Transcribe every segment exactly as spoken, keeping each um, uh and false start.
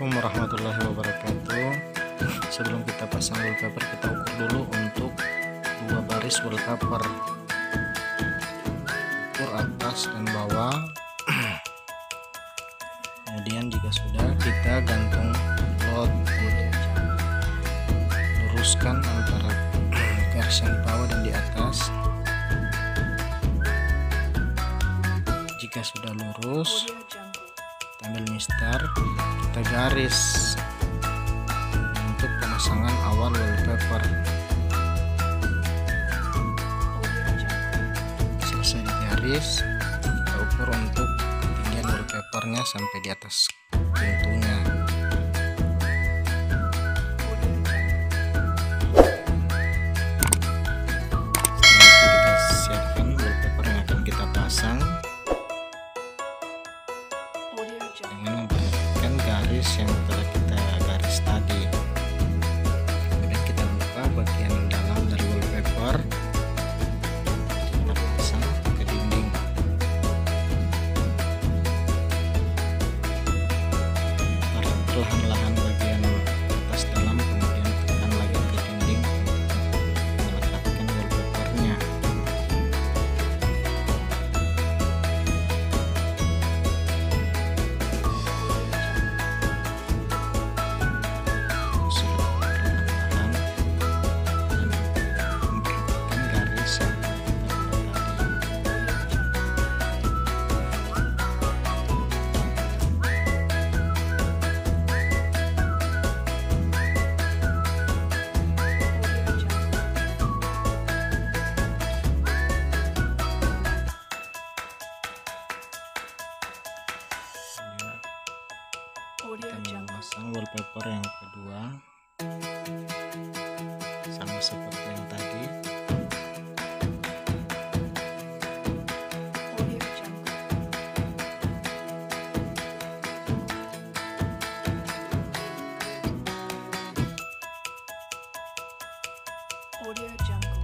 Assalamualaikum warahmatullahi wabarakatuh. Sebelum kita pasang wallpaper, kita ukur dulu untuk dua baris wallpaper, ukur atas dan bawah. Kemudian jika sudah, kita gantung load, luruskan antara garis yang di bawah dan di atas. Jika sudah lurus, ambil mistar, kita garis untuk pemasangan awal wallpaper. Selesai digaris, kita ukur untuk ketinggian wallpapernya sampai di atas pintunya. Kita siapkan wallpaper yang akan kita pasang dengan menggunakan garis yang telah kita garis tadi. Kemudian kita buka bagian dalam dari wallpaper, kita pasang ke dinding. Tarik perlahan-lahan bagian atas dalam, kemudian tekan lagi ke dinding untuk melekatkan wallpapernya. Kita memasang wallpaper yang kedua, sama seperti yang tadi. AudioJungle.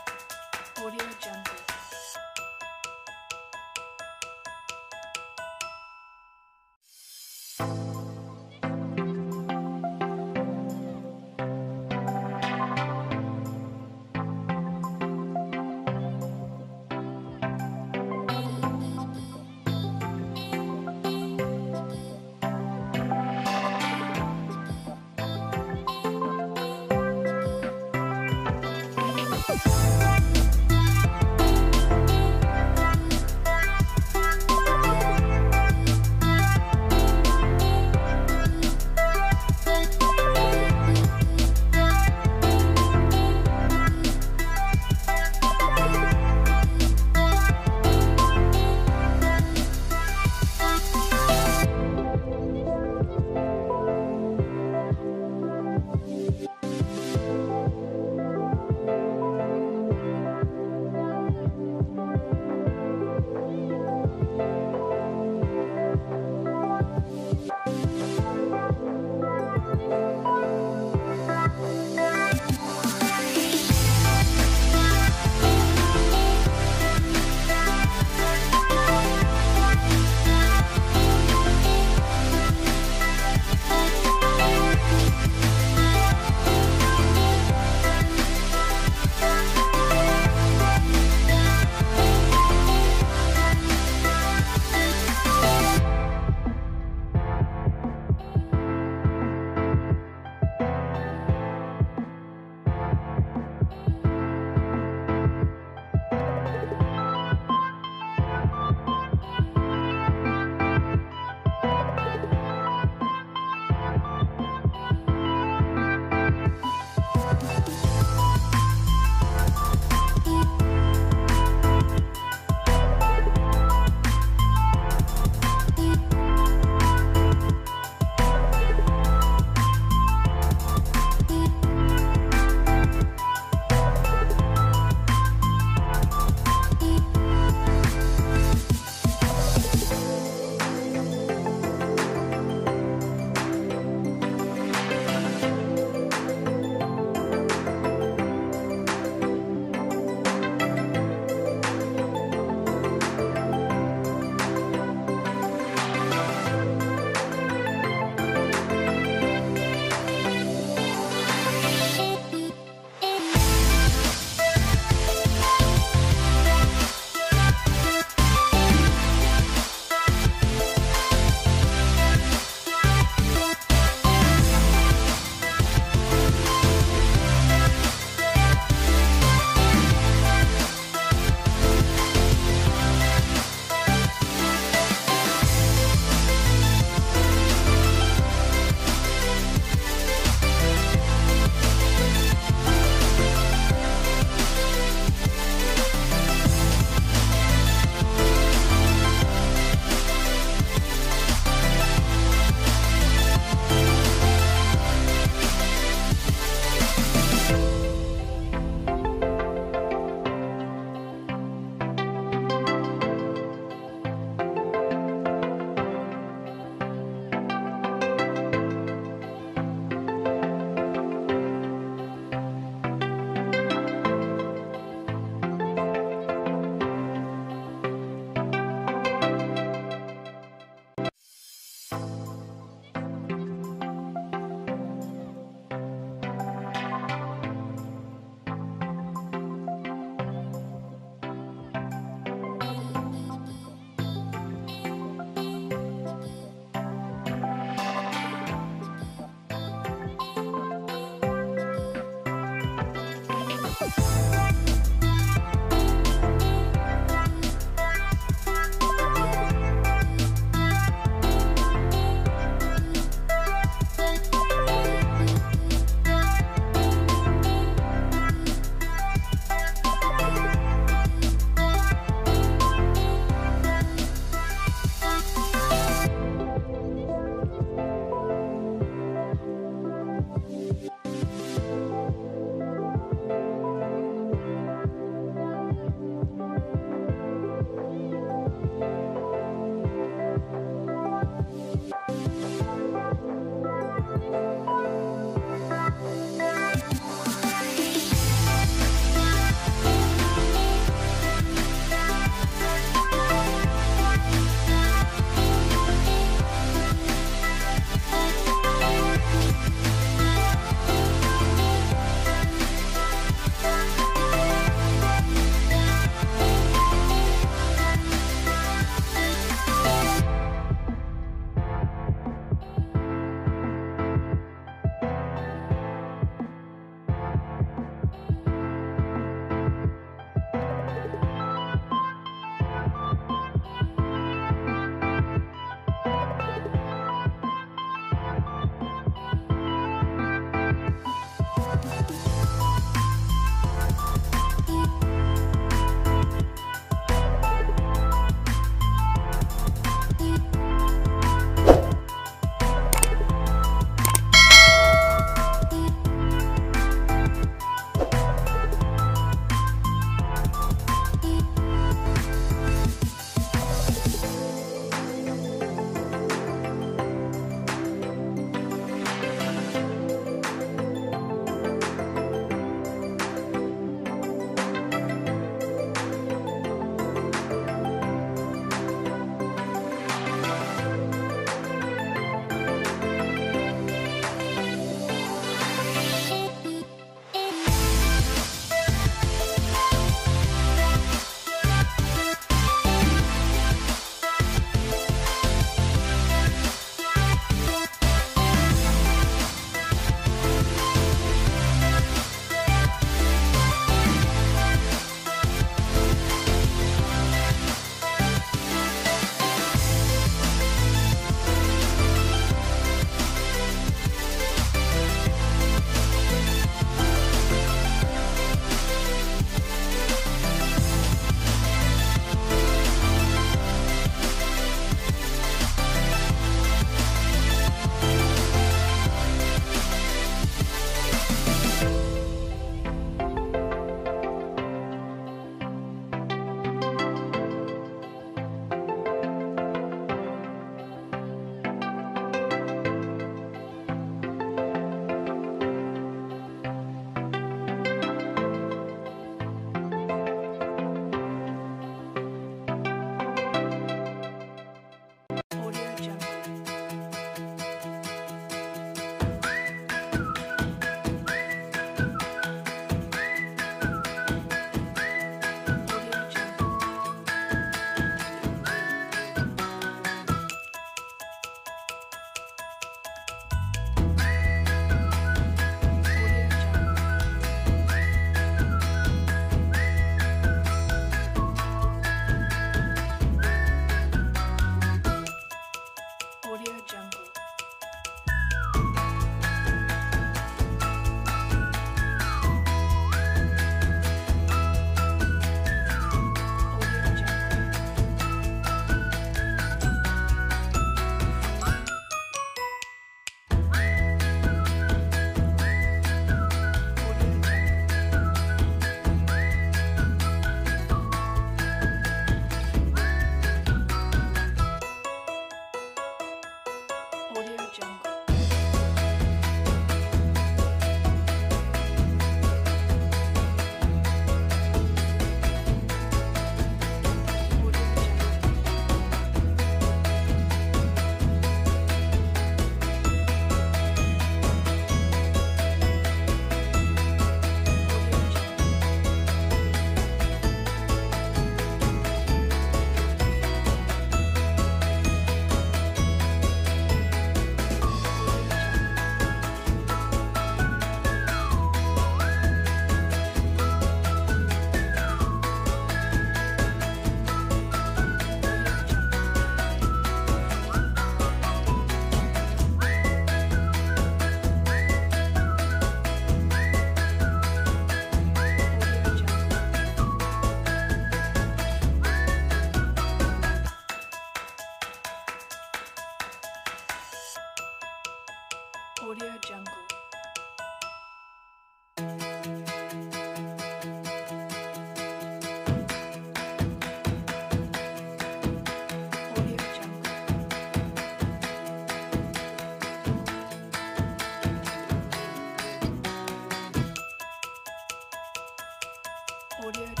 AudioJungle.